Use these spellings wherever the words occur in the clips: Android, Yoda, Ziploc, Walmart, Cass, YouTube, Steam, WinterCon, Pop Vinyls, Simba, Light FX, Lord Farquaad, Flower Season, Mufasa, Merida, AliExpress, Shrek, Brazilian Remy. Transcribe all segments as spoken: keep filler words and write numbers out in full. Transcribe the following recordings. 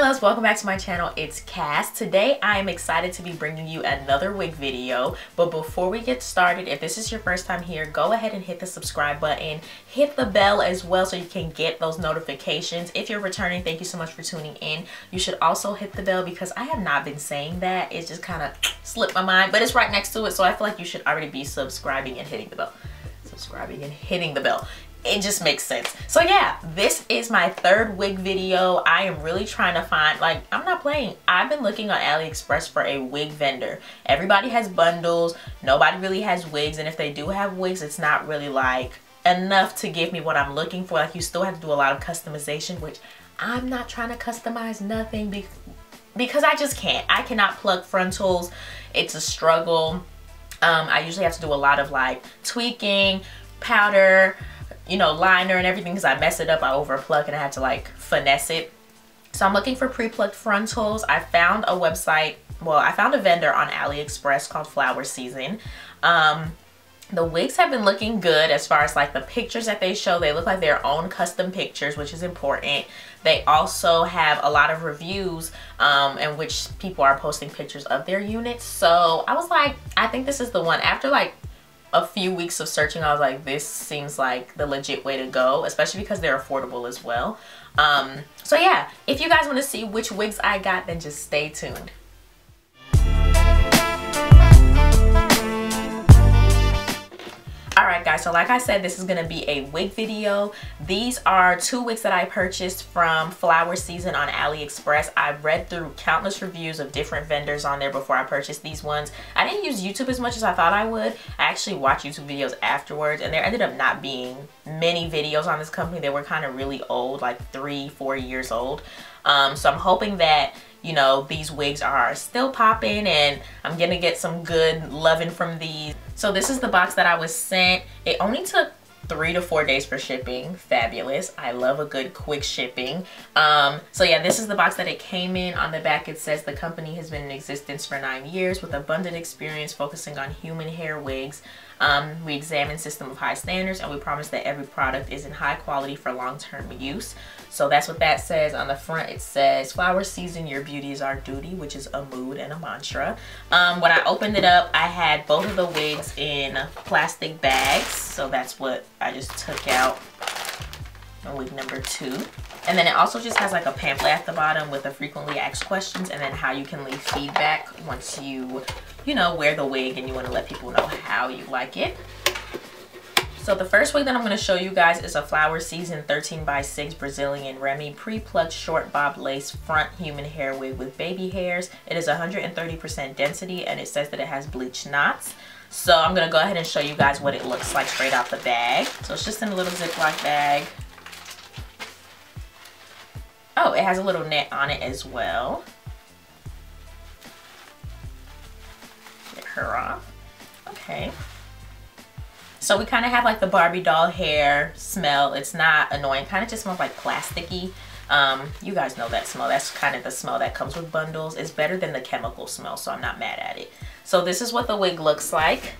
my loves, welcome back to my channel. It's Cass. Today I am excited to be bringing you another wig video, but before we get started, if this is your first time here, go ahead and hit the subscribe button, hit the bell as well so you can get those notifications. If you're returning, thank you so much for tuning in. You should also hit the bell because I have not been saying that. It's just kind of slipped my mind, but it's right next to it, so I feel like you should already be subscribing and hitting the bell. Subscribing and hitting the bell. It just makes sense. So yeah, this is my third wig video. I am really trying to find, like, I'm not playing. I've been looking on AliExpress for a wig vendor. Everybody has bundles. Nobody really has wigs. And if they do have wigs, it's not really like enough to give me what I'm looking for. Like, you still have to do a lot of customization, which I'm not trying to customize nothing be because I just can't. I cannot plug frontals. It's a struggle. Um, I usually have to do a lot of like tweaking, powder, you know, liner and everything because I mess it up. I overplug and I had to like finesse it. So I'm looking for pre-plucked frontals. I found a website, well, I found a vendor on AliExpress called Flower Season. Um, the wigs have been looking good as far as like the pictures that they show. They look like their own custom pictures, which is important. They also have a lot of reviews um, in which people are posting pictures of their units. So I was like, I think this is the one. After like a few weeks of searching, I was like, this seems like the legit way to go, especially because they're affordable as well. Um, so yeah, if you guys want to see which wigs I got, then just stay tuned. Alright guys, so like I said, this is going to be a wig video. These are two wigs that I purchased from Flower Season on AliExpress. I've read through countless reviews of different vendors on there before I purchased these ones. I didn't use YouTube as much as I thought I would. I actually watched YouTube videos afterwards, and there ended up not being many videos on this company. They were kind of really old, like three, four years old. Um, so I'm hoping that, you know, these wigs are still popping and I'm gonna get some good loving from these. So this is the box that I was sent. It only took three to four days for shipping. Fabulous. I love a good quick shipping. Um, so yeah, this is the box that it came in. On the back it says the company has been in existence for nine years with abundant experience focusing on human hair wigs. Um, we examine system of high standards and we promise that every product is in high quality for long-term use. So that's what that says. On the front it says, Flower Season, your beauty is our duty, which is a mood and a mantra. Um, when I opened it up, I had both of the wigs in plastic bags. So that's what I just took out, wig number two. And then it also just has like a pamphlet at the bottom with the frequently asked questions and then how you can leave feedback once you, you know, wear the wig and you want to let people know how you like it. So the first wig that I'm going to show you guys is a Flower Season thirteen by six Brazilian Remy pre-plucked short bob lace front human hair wig with baby hairs. It is one hundred thirty percent density and it says that it has bleach knots. So I'm going to go ahead and show you guys what it looks like straight out the bag. So it's just in a little Ziploc bag. Oh, it has a little net on it as well. Get her off. Okay. So we kind of have like the Barbie doll hair smell. It's not annoying. Kind of just smells like plasticky. Um, you guys know that smell. That's kind of the smell that comes with bundles. It's better than the chemical smell, so I'm not mad at it. So this is what the wig looks like.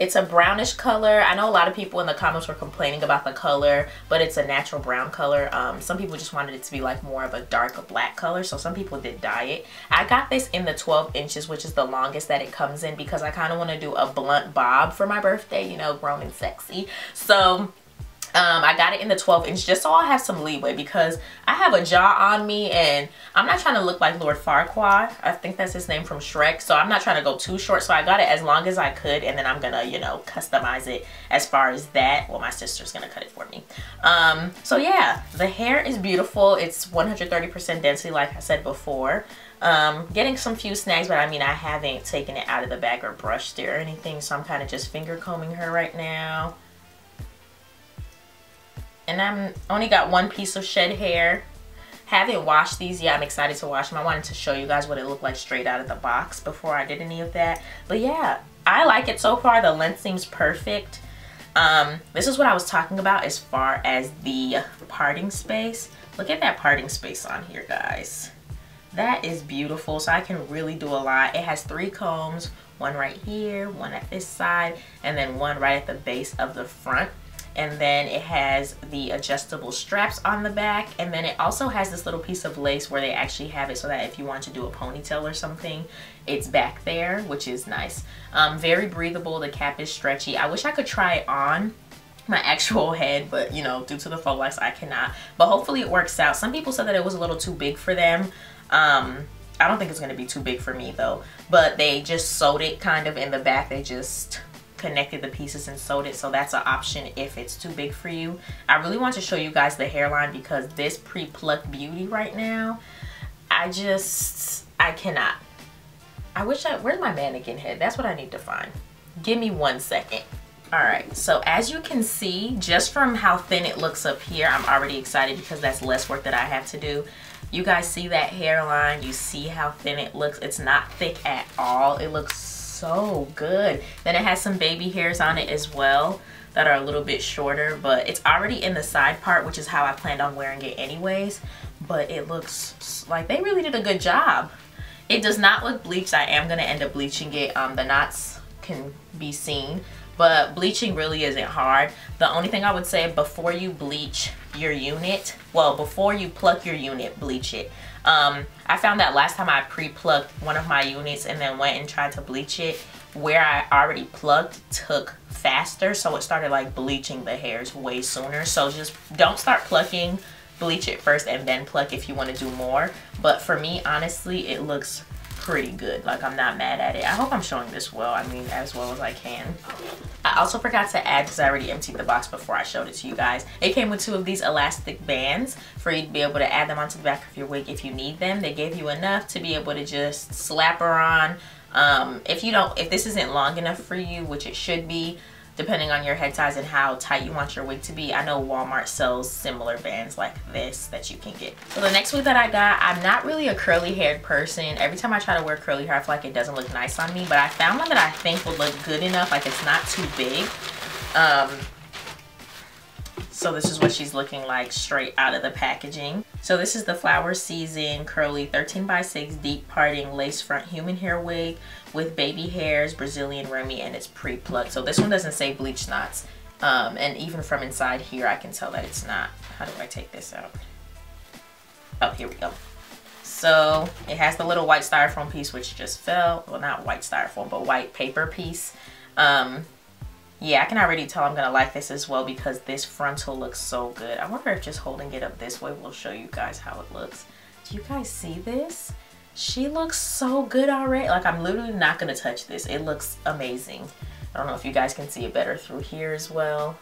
It's a brownish color. I know a lot of people in the comments were complaining about the color, but it's a natural brown color. Um, some people just wanted it to be like more of a dark black color, so some people did dye it. I got this in the twelve inches, which is the longest that it comes in because I kind of want to do a blunt bob for my birthday, you know, grown and sexy. So Um, I got it in the twelve inch just so I'll have some leeway because I have a jaw on me and I'm not trying to look like Lord Farquaad. I think that's his name from Shrek. So I'm not trying to go too short. So I got it as long as I could and then I'm going to, you know, customize it as far as that. Well, my sister's going to cut it for me. Um, so yeah, the hair is beautiful. It's one hundred thirty percent density like I said before. Um, getting some few snags, but I mean, I haven't taken it out of the bag or brushed it or anything. So I'm kind of just finger combing her right now. And I'm only got one piece of shed hair. Haven't washed these yet. I'm excited to wash them. I wanted to show you guys what it looked like straight out of the box before I did any of that. But yeah, I like it so far. The length seems perfect. Um, this is what I was talking about as far as the parting space. Look at that parting space on here, guys. That is beautiful. So I can really do a lot. It has three combs, one right here, one at this side, and then one right at the base of the front. and then it has the adjustable straps on the back, and then it also has this little piece of lace where they actually have it so that if you want to do a ponytail or something, it's back there, which is nice. Um, very breathable, the cap is stretchy. I wish I could try it on my actual head, but you know, due to the faux locks, I cannot. But hopefully it works out. Some people said that it was a little too big for them. Um, I don't think it's gonna be too big for me though, but they just sewed it kind of in the back. They just connected the pieces and sewed it, so that's an option if it's too big for you. I really want to show you guys the hairline because this pre-plucked beauty right now, I just, I cannot. I wish I, where's my mannequin head? That's what I need to find. Give me one second. All right, so as you can see, just from how thin it looks up here, I'm already excited because that's less work that I have to do. You guys see that hairline? You see how thin it looks? It's not thick at all. It looks so good. Then it has some baby hairs on it as well that are a little bit shorter, but it's already in the side part, which is how I planned on wearing it anyways. But it looks like they really did a good job. It does not look bleached. I am gonna end up bleaching it. Um, the knots can be seen, but bleaching really isn't hard. The only thing I would say, before you bleach your unit, well, before you pluck your unit, bleach it. Um, I found that last time I pre-plucked one of my units and then went and tried to bleach it, where I already plucked took faster, so it started like bleaching the hairs way sooner. So just don't start plucking, bleach it first and then pluck if you want to do more. But for me, honestly, it looks pretty good. Like, I'm not mad at it. I hope I'm showing this well, I mean, as well as I can. I also forgot to add, because I already emptied the box before I showed it to you guys, it came with two of these elastic bands for you to be able to add them onto the back of your wig if you need them. They gave you enough to be able to just slap her on. Um, if you don't, if this isn't long enough for you, which it should be, depending on your head size and how tight you want your wig to be. I know Walmart sells similar bands like this that you can get. So the next wig that I got, I'm not really a curly haired person. Every time I try to wear curly hair, I feel like it doesn't look nice on me, but I found one that I think will look good enough. Like, it's not too big. Um, so this is what she's looking like straight out of the packaging. So this is the Flower Season Curly thirteen by six Deep Parting Lace Front Human Hair Wig with baby hairs, Brazilian Remy, and it's pre-plucked. So this one doesn't say bleach knots. Um, and even from inside here, I can tell that it's not. How do I take this out? Oh, here we go. So it has the little white styrofoam piece, which just fell. Well, not white styrofoam, but white paper piece. Um, Yeah, I can already tell I'm gonna like this as well because this frontal looks so good. I wonder if just holding it up this way will show you guys how it looks. Do you guys see this? She looks so good already. Like, I'm literally not gonna touch this. It looks amazing. I don't know if you guys can see it better through here as well.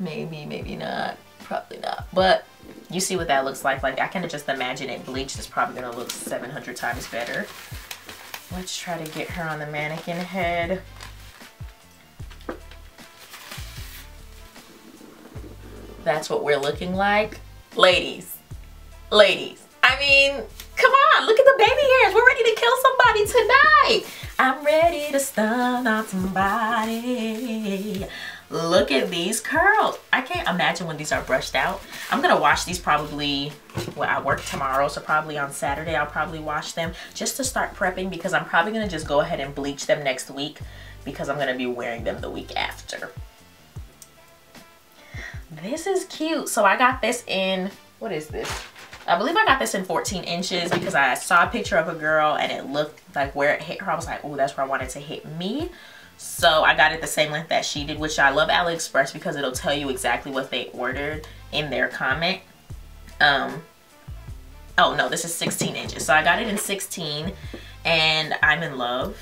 Maybe, maybe not. Probably not. But you see what that looks like. Like, I can just imagine it bleached. It's probably gonna look seven hundred times better. Let's try to get her on the mannequin head. That's what we're looking like. Ladies, ladies. I mean, come on, look at the baby hairs. We're ready to kill somebody tonight. I'm ready to stun on somebody. Look at these curls. I can't imagine when these are brushed out. I'm gonna wash these probably, well, I work tomorrow, so probably on Saturday I'll probably wash them just to start prepping, because I'm probably gonna just go ahead and bleach them next week because I'm gonna be wearing them the week after. This is cute. So I got this in, what is this? I believe I got this in fourteen inches because I saw a picture of a girl and it looked like where it hit her. I was like, oh, that's where I wanted to hit me. So I got it the same length that she did, which I love AliExpress because it'll tell you exactly what they ordered in their comment. Um, oh no, this is sixteen inches. So I got it in sixteen and I'm in love.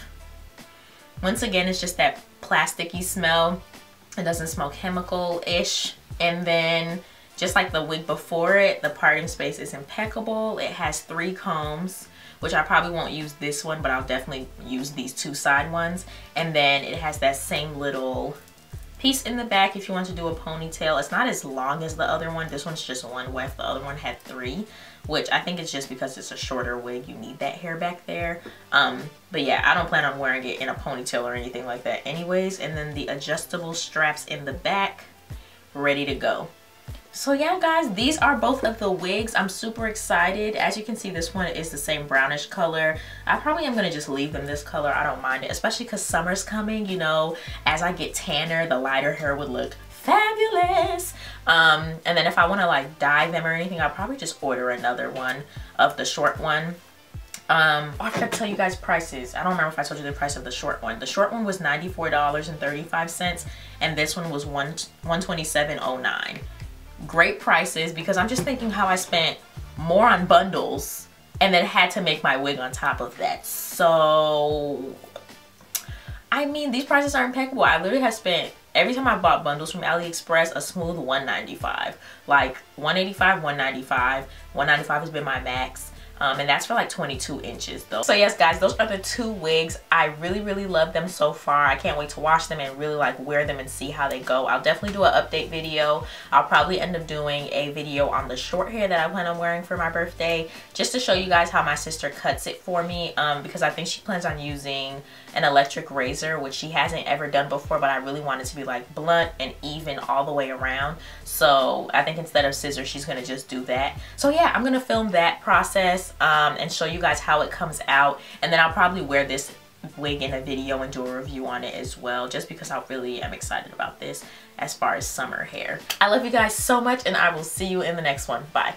Once again, it's just that plasticky smell. It doesn't smell chemical-ish. And then just like the wig before it, the parting space is impeccable. It has three combs, which I probably won't use this one, but I'll definitely use these two side ones. And then it has that same little piece in the back if you want to do a ponytail. It's not as long as the other one. This one's just one weft. The other one had three, which I think it's just because it's a shorter wig. You need that hair back there. Um, but yeah, I don't plan on wearing it in a ponytail or anything like that anyways. And then the adjustable straps in the back, ready to go. So yeah, guys, these are both of the wigs. I'm super excited. As you can see, this one is the same brownish color. I probably am gonna just leave them this color. I don't mind it, especially because summer's coming, you know. As I get tanner, the lighter hair would look fabulous. Um, and then if I want to like dye them or anything, I'll probably just order another one of the short one. Um, I forgot to tell you guys prices. I don't remember if I told you the price of the short one. The short one was ninety-four dollars and thirty-five cents and this one was one twenty-seven oh nine. Great prices, because I'm just thinking how I spent more on bundles and then had to make my wig on top of that. So, I mean, these prices are impeccable. I literally have spent, every time I bought bundles from AliExpress, a smooth one ninety-five. Like, one eighty-five, one ninety-five. one ninety-five has been my max. Um, and that's for like twenty-two inches though. So yes guys, those are the two wigs. I really, really love them so far. I can't wait to wash them and really like wear them and see how they go. I'll definitely do an update video. I'll probably end up doing a video on the short hair that I plan on wearing for my birthday, just to show you guys how my sister cuts it for me, um, because I think she plans on using an electric razor, which she hasn't ever done before, but I really want it to be like blunt and even all the way around. So I think instead of scissors, she's gonna just do that. So yeah, I'm gonna film that process. Um, and show you guys how it comes out, and then I'll probably wear this wig in a video and do a review on it as well, just because I really am excited about this as far as summer hair. I love you guys so much, and I will see you in the next one. Bye.